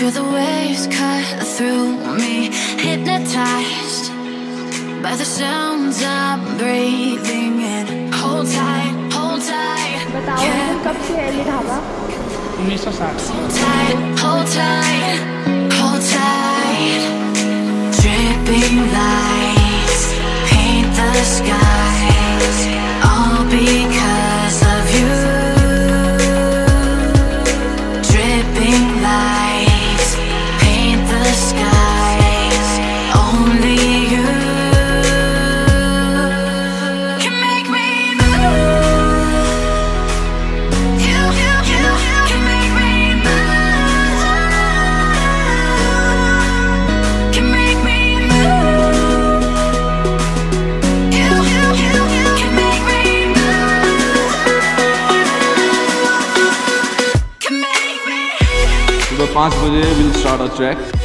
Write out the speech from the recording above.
feel the waves cut through me, hypnotized by the sounds I'm breathing in. Hold tight, hold tight. Yeah. Hold tight, hold tight, hold tight. Dripping lights paint the skies, all because of you. Dripping lights paint the skies, only you can make me move. You can make me move. Can make me move. You can make me move. Can make me. 5 बजे we'll start our track.